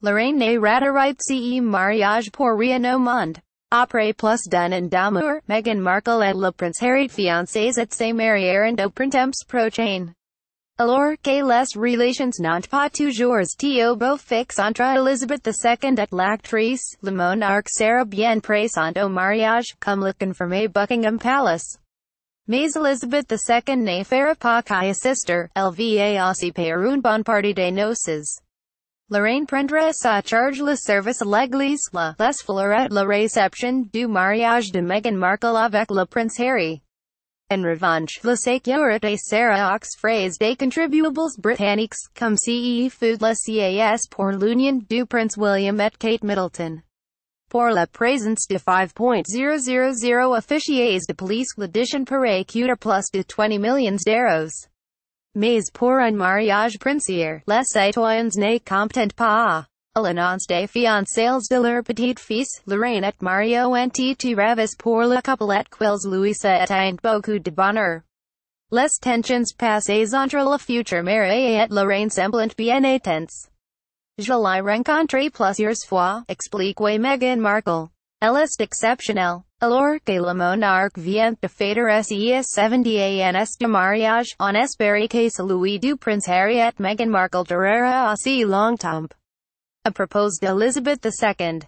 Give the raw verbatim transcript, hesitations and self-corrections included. Lorraine Ratterripe C E mariage pour rien au monde. Après plus d'un an d'amour, Meghan Markle et le Prince Harry fiancés et se marieront au printemps prochain. Alors que les relations n'ont pas toujours été au beau fixe entre Elizabeth the second et l'actrice, le monarque sera bien présent au mariage, comme le confirmé Buckingham Palace. Mais Elizabeth the second ne fera pas qu'assister, elle va aussi faire une bonne partie des noces. Lorraine prendra sa charge le service à l'église, la les fleurs et la réception du mariage de Meghan Markle avec le Prince Harry. En revanche, la sécurité sera aux frais des contribuables britanniques, comme ce fut le cas pour l'union du Prince William et Kate Middleton. Pour la présence de five thousand officiers de police, l'addition pourrait coûter plus de twenty millions d'euros. Mais pour un mariage princier, les citoyens ne comptent pas. À l'annonce des fiançailles de leur petit-fils, Lorraine et Mario ont été ravis pour le couple et qu'ils lui souhaitent beaucoup de bonheur. Les tensions passées entre le futur marié et Lorraine semblent bien intenses. Je l'ai rencontré plusieurs fois, explique Meghan Markle. Elle est exceptionnelle. Alors que le monarque vient de fêter ses seventy ans de mariage, on espère que celui du Prince Harry et Meghan Markle durera aussi longtemps. À propos d'Elizabeth the second.